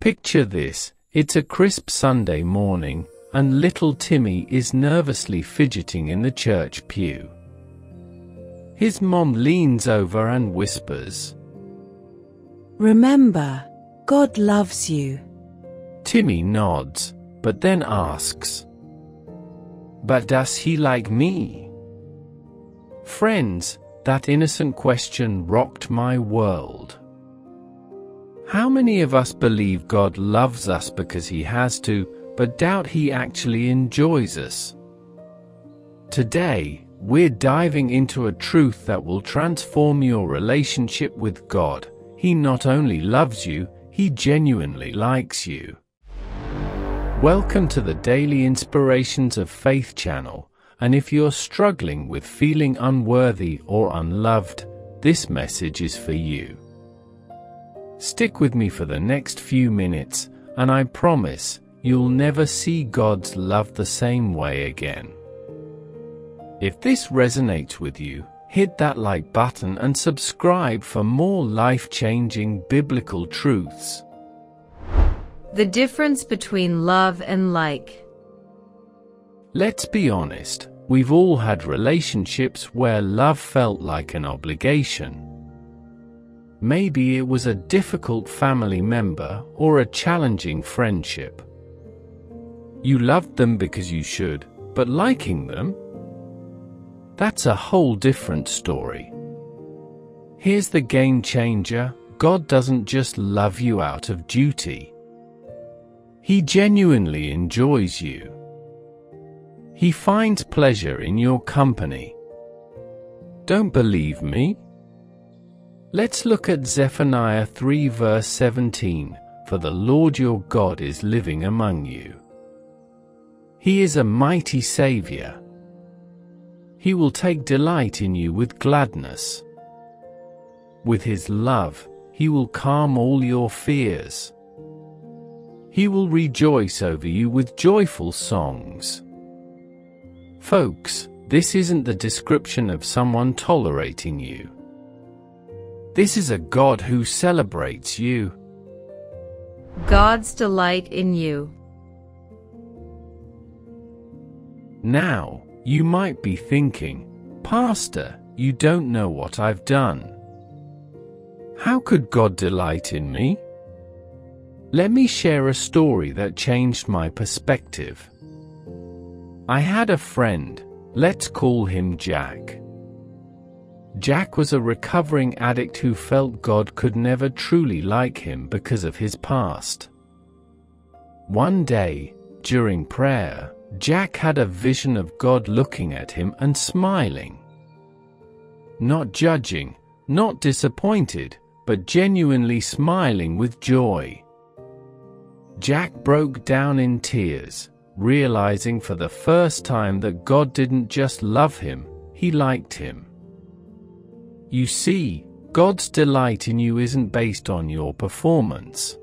Picture this, it's a crisp Sunday morning, and little Timmy is nervously fidgeting in the church pew. His mom leans over and whispers, "Remember, God loves you." Timmy nods, but then asks, "But does he like me?" Friends, that innocent question rocked my world. How many of us believe God loves us because he has to, but doubt he actually enjoys us? Today, we're diving into a truth that will transform your relationship with God. He not only loves you, he genuinely likes you. Welcome to the Daily Inspirations of Faith channel, and if you're struggling with feeling unworthy or unloved, this message is for you. Stick with me for the next few minutes, and I promise, you'll never see God's love the same way again. If this resonates with you, hit that like button and subscribe for more life-changing biblical truths. The difference between love and like. Let's be honest, we've all had relationships where love felt like an obligation. Maybe it was a difficult family member or a challenging friendship. You loved them because you should, but liking them? That's a whole different story. Here's the game changer: God doesn't just love you out of duty. He genuinely enjoys you. He finds pleasure in your company. Don't believe me? Let's look at Zephaniah 3 verse 17, "For the Lord your God is living among you. He is a mighty Savior. He will take delight in you with gladness. With his love, he will calm all your fears. He will rejoice over you with joyful songs." Folks, this isn't the description of someone tolerating you. This is a God who celebrates you. God's delight in you. Now, you might be thinking, "Pastor, you don't know what I've done. How could God delight in me?" Let me share a story that changed my perspective. I had a friend, let's call him Jack. Jack was a recovering addict who felt God could never truly like him because of his past. One day, during prayer, Jack had a vision of God looking at him and smiling. Not judging, not disappointed, but genuinely smiling with joy. Jack broke down in tears, realizing for the first time that God didn't just love him, he liked him. You see, God's delight in you isn't based on your performance.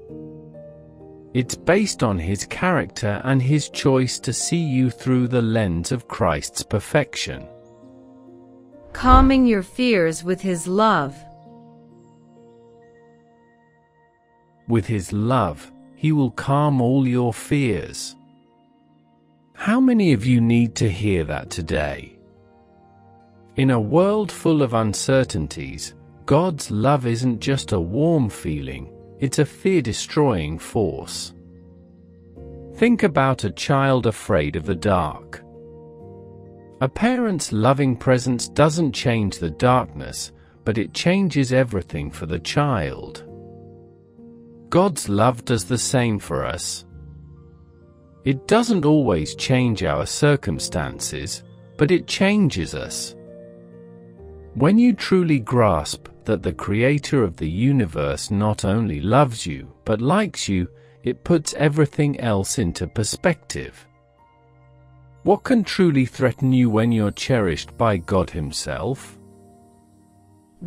It's based on his character and his choice to see you through the lens of Christ's perfection. Calming your fears with his love. With his love, he will calm all your fears. How many of you need to hear that today? In a world full of uncertainties, God's love isn't just a warm feeling, it's a fear-destroying force. Think about a child afraid of the dark. A parent's loving presence doesn't change the darkness, but it changes everything for the child. God's love does the same for us. It doesn't always change our circumstances, but it changes us. When you truly grasp that the Creator of the universe not only loves you, but likes you, it puts everything else into perspective. What can truly threaten you when you're cherished by God himself?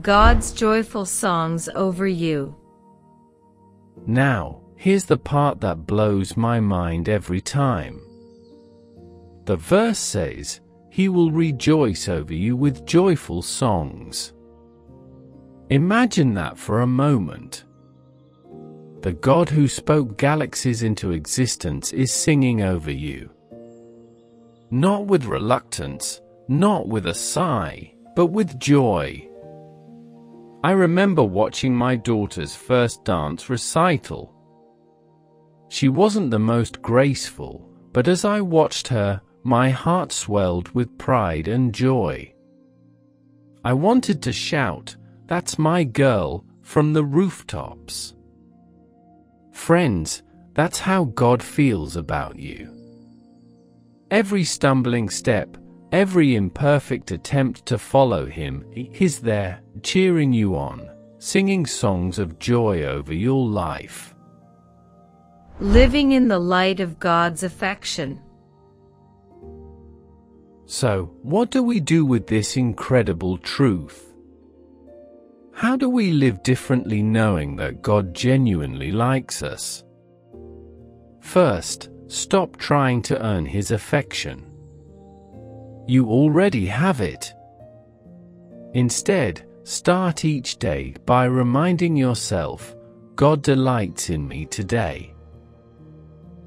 God's joyful songs over you. Now, here's the part that blows my mind every time. The verse says, "He will rejoice over you with joyful songs." Imagine that for a moment. The God who spoke galaxies into existence is singing over you. Not with reluctance, not with a sigh, but with joy. I remember watching my daughter's first dance recital. She wasn't the most graceful, but as I watched her, my heart swelled with pride and joy. I wanted to shout, "That's my girl," from the rooftops. Friends, that's how God feels about you. Every stumbling step, every imperfect attempt to follow Him, He is there, cheering you on, singing songs of joy over your life. Living in the light of God's affection. So, what do we do with this incredible truth? How do we live differently knowing that God genuinely likes us? First, stop trying to earn His affection. You already have it. Instead, start each day by reminding yourself, God delights in me today.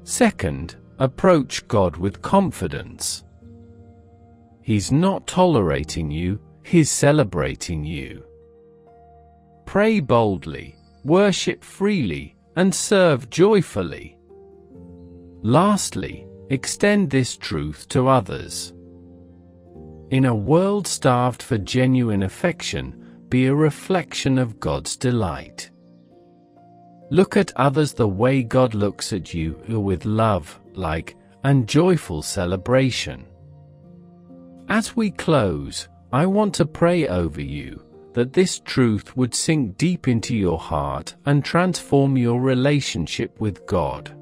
Second, approach God with confidence. He's not tolerating you, He's celebrating you. Pray boldly, worship freely, and serve joyfully. Lastly, extend this truth to others. In a world starved for genuine affection, be a reflection of God's delight. Look at others the way God looks at you, with love, like, and joyful celebration. As we close, I want to pray over you, that this truth would sink deep into your heart and transform your relationship with God.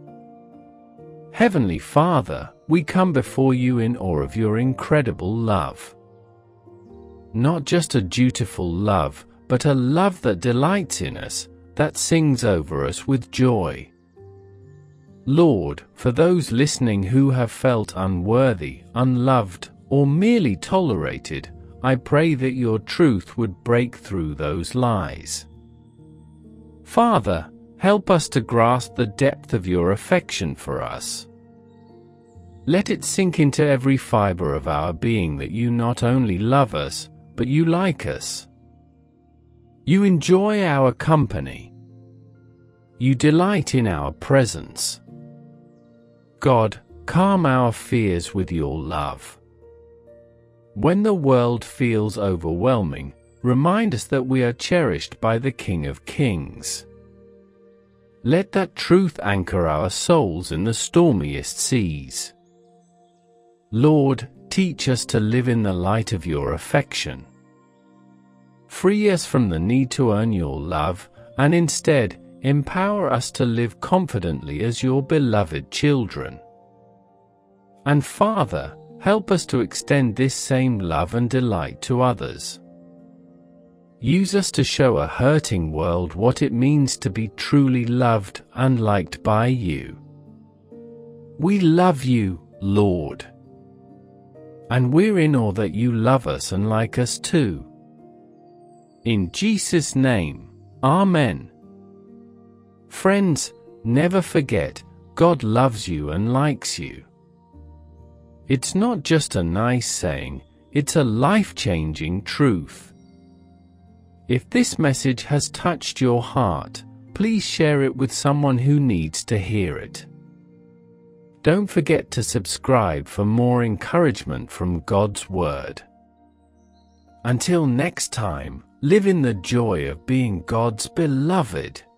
Heavenly Father, we come before you in awe of your incredible love. Not just a dutiful love, but a love that delights in us, that sings over us with joy. Lord, for those listening who have felt unworthy, unloved, or merely tolerated, I pray that your truth would break through those lies. Father, help us to grasp the depth of your affection for us. Let it sink into every fiber of our being that you not only love us, but you like us. You enjoy our company. You delight in our presence. God, calm our fears with your love. When the world feels overwhelming, remind us that we are cherished by the King of Kings. Let that truth anchor our souls in the stormiest seas. Lord, teach us to live in the light of your affection. Free us from the need to earn your love, and instead, empower us to live confidently as your beloved children. And Father, help us to extend this same love and delight to others. Use us to show a hurting world what it means to be truly loved and liked by you. We love you, Lord. And we're in awe that you love us and like us too. In Jesus' name, Amen. Friends, never forget, God loves you and likes you. It's not just a nice saying, it's a life-changing truth. If this message has touched your heart, please share it with someone who needs to hear it. Don't forget to subscribe for more encouragement from God's Word. Until next time, live in the joy of being God's beloved.